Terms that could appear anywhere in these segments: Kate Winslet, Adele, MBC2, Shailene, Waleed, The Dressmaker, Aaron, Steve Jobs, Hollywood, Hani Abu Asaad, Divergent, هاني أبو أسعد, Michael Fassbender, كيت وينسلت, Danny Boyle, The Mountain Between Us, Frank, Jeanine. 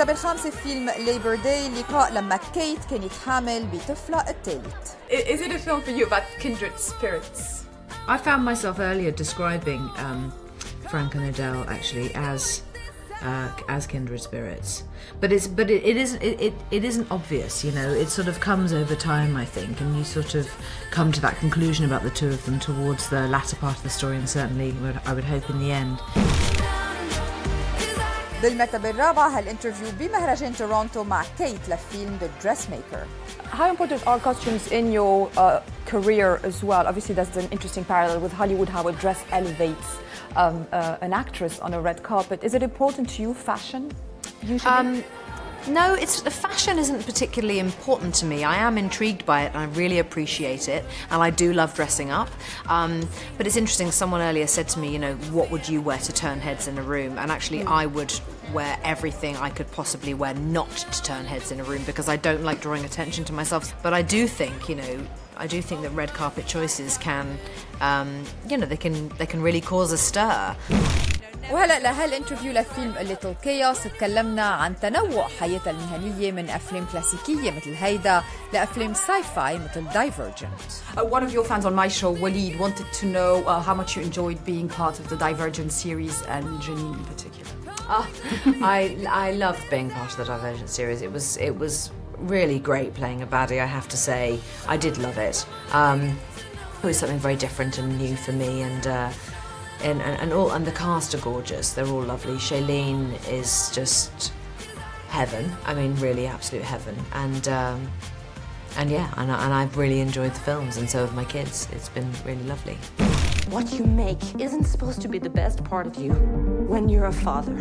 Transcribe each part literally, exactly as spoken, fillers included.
المرتبة الخامسة فيلم ليبر داي، لقاء لما كيت كانت حامل بطفلة الثالث. Is it a film for you about kindred spirits? I found myself earlier describing um, Frank and Adele actually as Uh, as kindred spirits, but it's but it, it isn't it, it it isn't obvious, you know. It sort of comes over time, I think, and you sort of come to that conclusion about the two of them towards the latter part of the story, and certainly would, I would hope in the end. بالمرتبة الرابعة هالانترفيو بمهرجان تورونتو مع كيت لفيلم The Dressmaker. How important are costumes in your uh, career as well? Obviously, that's an interesting parallel with Hollywood, how a dress elevates um, uh, an actress on a red carpet. Is it important to you, fashion? Usually? Um, no, it's the fashion isn't particularly important to me. I am intrigued by it, and I really appreciate it, and I do love dressing up. Um, but it's interesting. Someone earlier said to me, you know, what would you wear to turn heads in a room? And actually, mm. I would wear everything I could possibly wear not to turn heads in a room, because I don't like drawing attention to myself. But I do think, you know, I do think that red carpet choices can, um, you know, they can they can really cause a stir. وهلأ لهالانترفيو لفيلم ليتل كياس تكلمنا عن تنوع حياتها المهنية من أفلام كلاسيكية مثل هيدا لأفلام ساي فاي مثل Divergent. Uh, one of your fans on my show, Waleed, wanted to know uh, how much you enjoyed being part of the Divergent series and Jeanine in particular. Uh, I, I loved being part of the Divergent series. It was, it was really great playing a baddie, I have to say. I did love it. Um, it was something very different and new for me, and uh, And, and, and all and the cast are gorgeous. They're all lovely. Shailene is just heaven. I mean, really, absolute heaven. And um, and yeah, and, and I've really enjoyed the films, and so have my kids. It's been really lovely. What you make isn't supposed to be the best part of you when you're a father.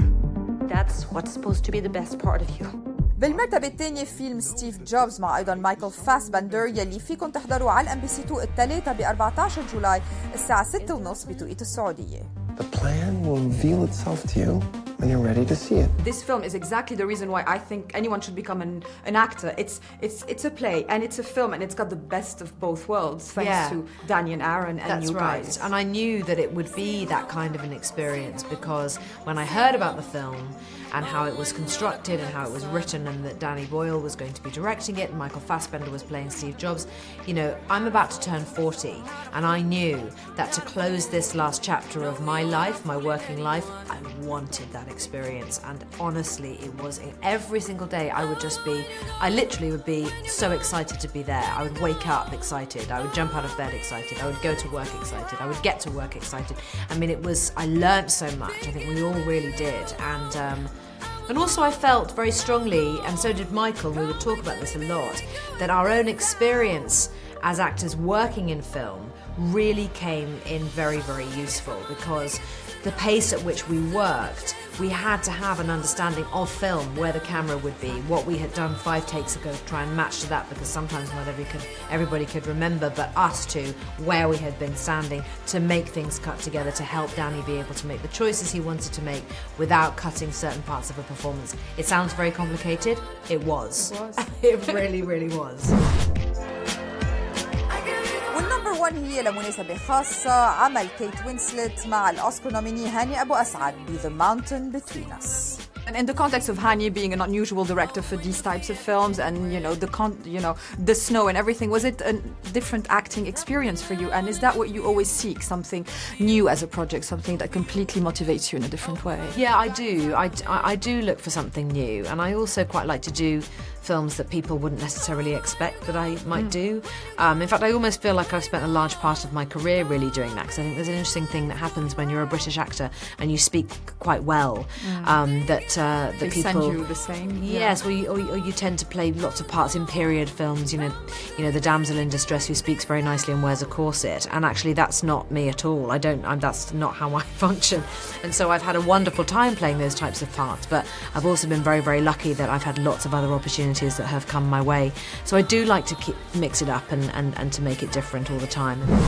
That's what's supposed to be the best part of you. بالمرتبة الثانية فيلم ستيف جوبز مع أيضاً مايكل فاسبندر يلي فيكم تحضروا على الام بي سي اثنين الثلاثة ب أربعة عشر جولاي الساعة ستة وثلاثين بتوقيت السعودية. The plan will reveal itself to you when you're ready to see it. This film is exactly the reason why I think anyone should become an, an actor. It's, it's, it's a play and it's a film, and it's got the best of both worlds thanks yeah. to Danny and Aaron and That's you right. guys. And I knew that it would be that kind of an experience, because when I heard about the film and how it was constructed and how it was written, and that Danny Boyle was going to be directing it and Michael Fassbender was playing Steve Jobs, you know, I'm about to turn forty, and I knew that to close this last chapter of my life, my working life, I wanted that experience. And honestly, it was every single day I would just be, I literally would be so excited to be there. I would wake up excited, I would jump out of bed excited, I would go to work excited, I would get to work excited. I mean, it was, I learned so much, I think we all really did. And um, And also I felt very strongly, and so did Michael, we would talk about this a lot, that our own experience as actors working in film really came in very, very useful, because the pace at which we worked, we had to have an understanding of film, where the camera would be, what we had done five takes ago to try and match to that, because sometimes not every could, everybody could remember, but us two, where we had been standing, to make things cut together, to help Danny be able to make the choices he wanted to make without cutting certain parts of a performance. It sounds very complicated. It was. It was. It really, really was. هي لمناسبة خاصة عمل كيت وينسلت مع الأوسكار نوميني هاني أبو أسعد ب The Mountain Between Us. And in the context of Hani being an unusual director for these types of films, and you know the con you know the snow and everything, was it a different acting experience for you? And is that what you always seek, something new as a project, something that completely motivates you in a different way? Yeah, I do. I, I do look for something new, and I also quite like to do films that people wouldn't necessarily expect that I might mm. do. Um, in fact, I almost feel like I've spent a large part of my career really doing that, because I think there's an interesting thing that happens when you're a British actor and you speak quite well. Mm. Um, that Uh, that they people, send you the same. Yes, yeah. or, you, or, or you tend to play lots of parts in period films. You know, you know the damsel in distress who speaks very nicely and wears a corset. And actually, that's not me at all. I don't. I'm, that's not how I function. And so I've had a wonderful time playing those types of parts. But I've also been very, very lucky that I've had lots of other opportunities that have come my way. So I do like to keep, mix it up and, and, and to make it different all the time.